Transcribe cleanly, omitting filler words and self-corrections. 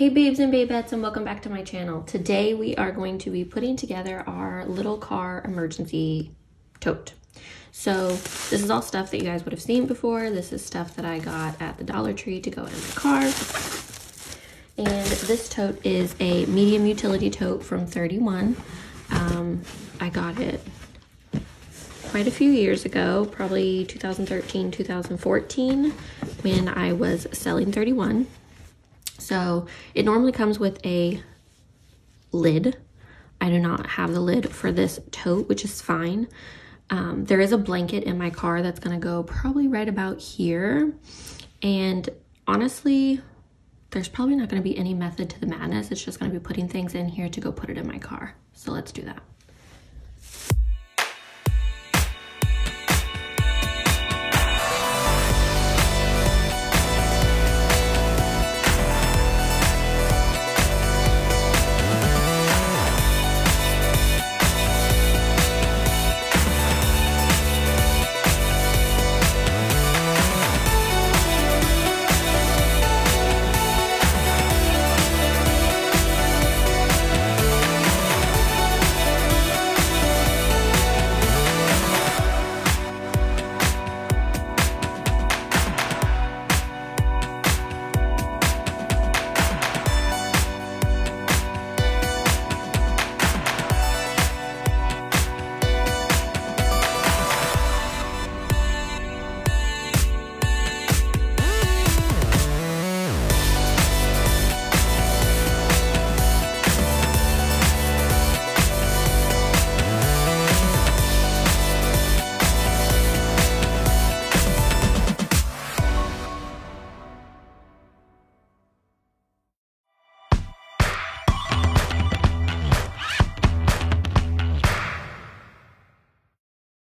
Hey babes and babettes, and welcome back to my channel. Today we are going to be putting together our little car emergency tote. So this is all stuff that you guys would have seen before. This is stuff that I got at the Dollar Tree to go in my car. And this tote is a medium utility tote from 31. I got it quite a few years ago, probably 2013, 2014, when I was selling 31. So it normally comes with a lid. I do not have the lid for this tote, which is fine. There is a blanket in my car that's gonna go probably right about here. And honestly, there's probably not gonna be any method to the madness. It's just gonna be putting things in here to go put it in my car. So let's do that.